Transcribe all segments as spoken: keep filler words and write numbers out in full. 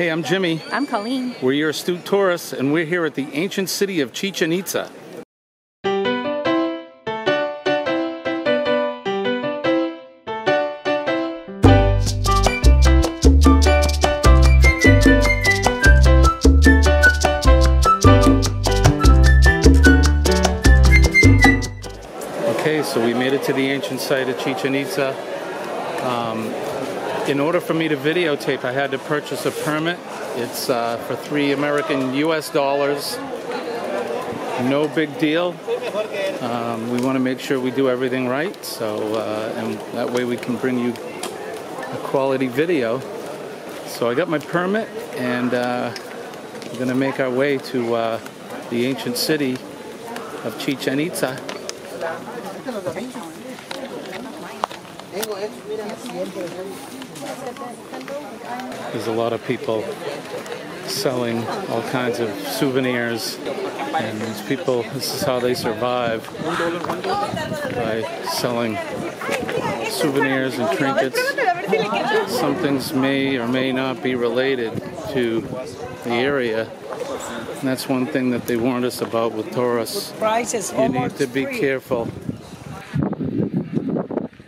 Hey, I'm Jimmy. I'm Colleen. We're your astute tourists, and we're here at the ancient city of Chichen Itza. Okay, so we made it to the ancient site of Chichen Itza. Um, in order for me to videotape, I had to purchase a permit. It's uh, for three American U S dollars. No big deal. Um, we want to make sure we do everything right, so uh, and that way we can bring you a quality video. So I got my permit, and uh, we're going to make our way to uh, the ancient city of Chichen Itza. There's a lot of people selling all kinds of souvenirs, and these people, this is how they survive, by selling souvenirs and trinkets. Some things may or may not be related to the area. And that's one thing that they warned us about with tourists. You need to be careful.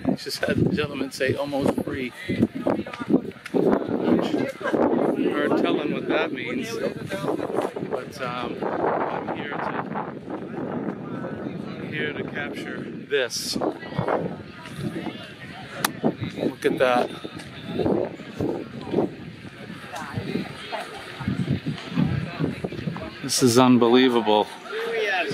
I just had the gentleman say almost free. Or telling what that means. But um, I'm here to I'm here to capture this. Look at that. This is unbelievable. Yeah.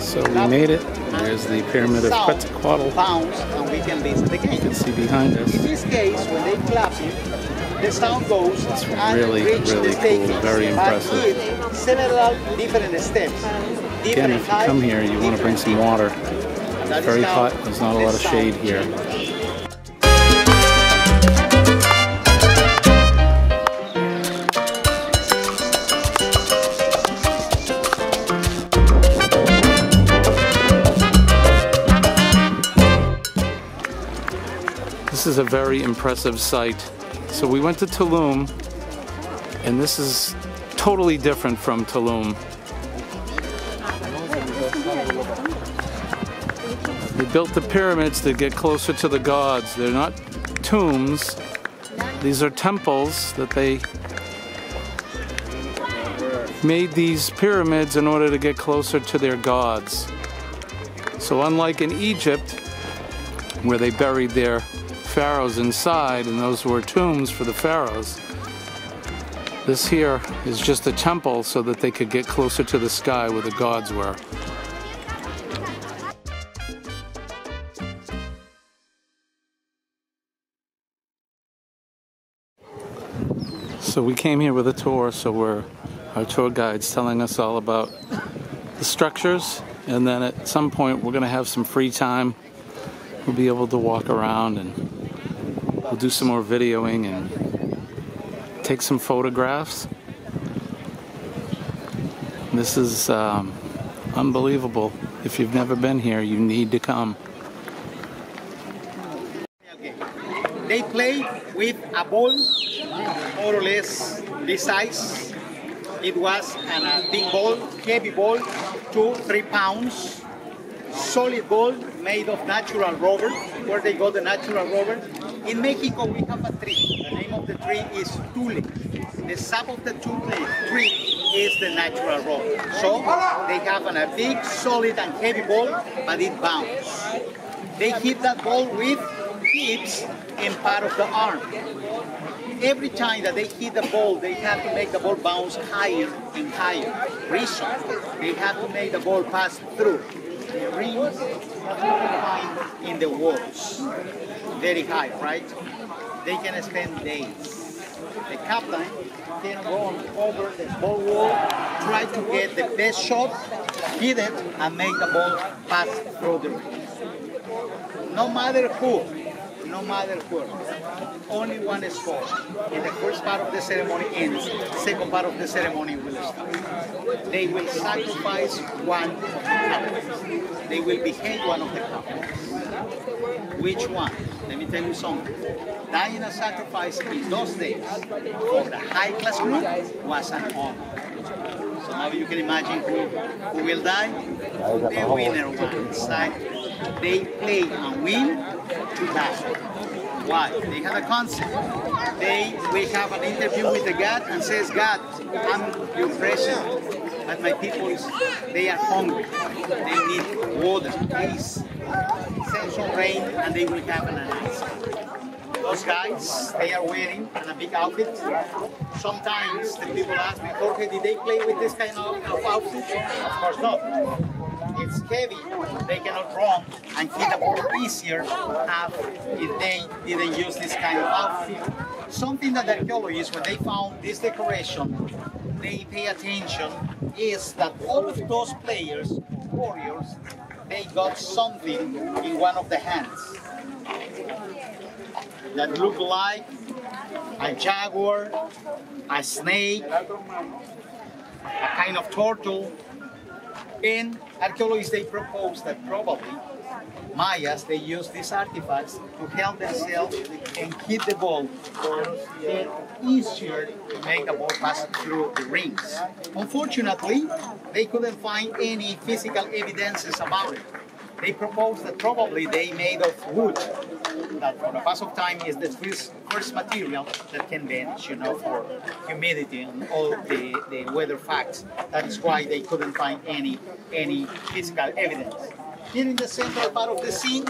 So we made it. There's the pyramid of Quetzalcoatl. You can see behind us. In this case, when they clap it, the sound goes. It's really, really cool. Very impressive. Several different steps. Again, if you come here, you want to bring some water. It's very hot. There's not a lot of shade here. This is a very impressive sight. So we went to Tulum, and this is totally different from Tulum. They built the pyramids to get closer to the gods. They're not tombs. These are temples that they made these pyramids in order to get closer to their gods. So unlike in Egypt, where they buried their pharaohs inside, and those were tombs for the pharaohs. This here is just a temple so that they could get closer to the sky where the gods were. So we came here with a tour, so we're, our tour guide's telling us all about the structures, and then at some point we're going to have some free time. We'll be able to walk around, and we'll do some more videoing and take some photographs. This is um, unbelievable. If you've never been here, you need to come. They play with a ball, more or less this size. It was a big ball, heavy ball, two, three pounds. Solid ball made of natural rubber, where they got the natural rubber. In Mexico, we have a tree. The name of the tree is Tulum. The sap of the Tulum tree is the natural rubber. So they have an, a big, solid, and heavy ball, but it bounces. They hit that ball with hips and part of the arm. Every time that they hit the ball, they have to make the ball bounce higher and higher. Reason, they have to make the ball pass through the rings in the walls, very high, right? They can spend days. The captain can go over the ball wall, try to get the best shot, hit it, and make the ball pass through the rings. no matter who, no matter who. Only one sport. And the first part of the ceremony ends. The second part of the ceremony will start. They will sacrifice one of the couples. They will behave one of the couples. Which one? Let me tell you something. Dying a sacrifice in those days for the high class group was an honor. So now you can imagine who, who will die? The winner wins. They play and win to die. Why? They have a concept. They we have an interview with the God and says, God, I'm your present, but my people is, they are hungry. They need water. Please send some rain and they will have an answer. Those guys, they are wearing a big outfit. Sometimes the people ask me, Jorge, did they play with this kind of, of outfit? Of course not. It's heavy, they cannot run and hit a ball easier if they didn't use this kind of outfit. Something that archaeologists, when they found this decoration, they pay attention, is that all of those players, warriors, they got something in one of the hands that look like a jaguar, a snake, a kind of turtle. And archaeologists, they propose that probably Mayas, they used these artifacts to help themselves and hit the ball and easier to make the ball pass through the rings. Unfortunately, they couldn't find any physical evidences about it. They proposed that probably they made of wood, that for the pass of time is the first, first material that can bend, you know, for humidity and all the, the weather facts. That is why they couldn't find any, any physical evidence. Here in the central part of the scene,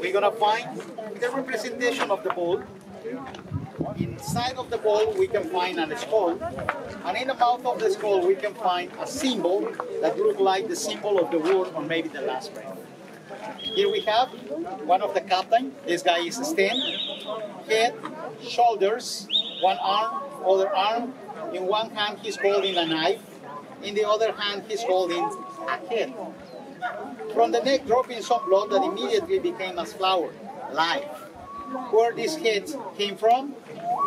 we're gonna find the representation of the ball. Inside of the ball, we can find a skull, and in the mouth of the skull, we can find a symbol that looks like the symbol of the war or maybe the last breath. Here we have one of the captain. This guy is Stan. Head, shoulders, one arm, other arm. In one hand, he's holding a knife. In the other hand, he's holding a head. From the neck, dropping some blood that immediately became a flower, life. Where this head came from?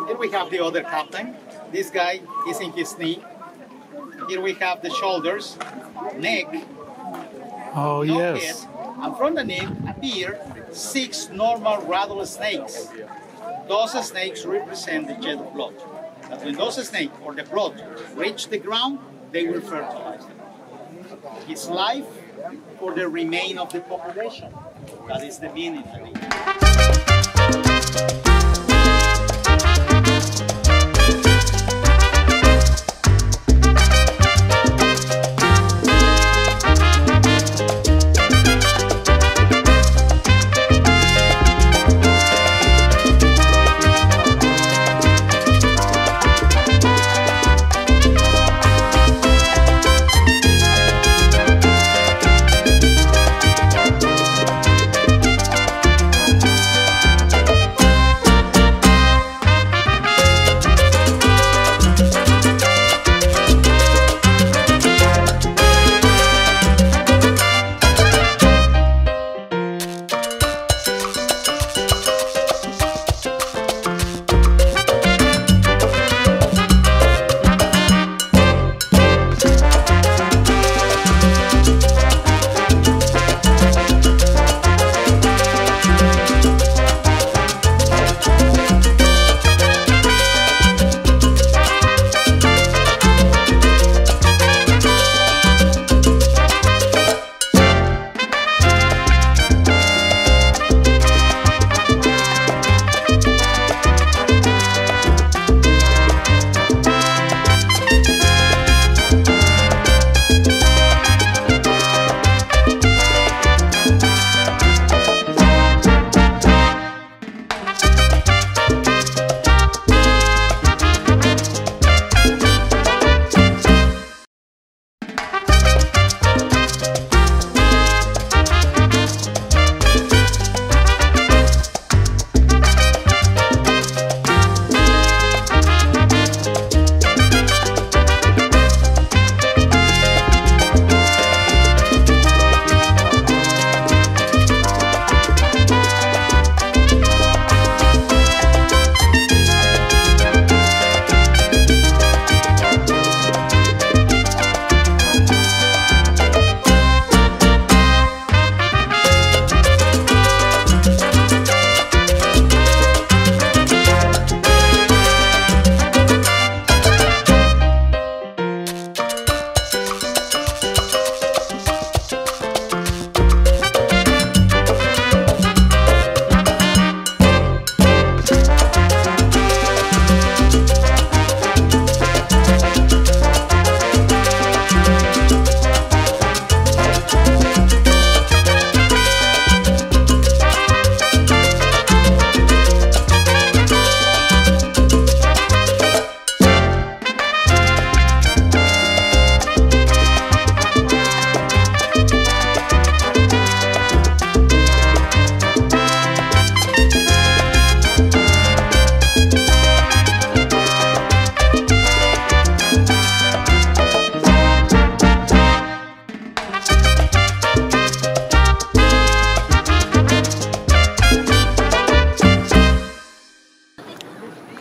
Here we have the other captain. This guy is in his knee. Here we have the shoulders, neck. Oh, no yes. Head. And from the neck appear six normal rattlesnakes. Those snakes represent the jet of blood. But when those snakes or the blood reach the ground, they will fertilize them. His life for the remain of the population. That is the meaning of it.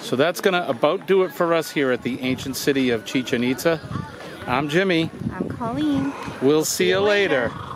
So that's gonna about do it for us here at the ancient city of Chichen Itza. I'm Jimmy. I'm Colleen. We'll see, see you later. later.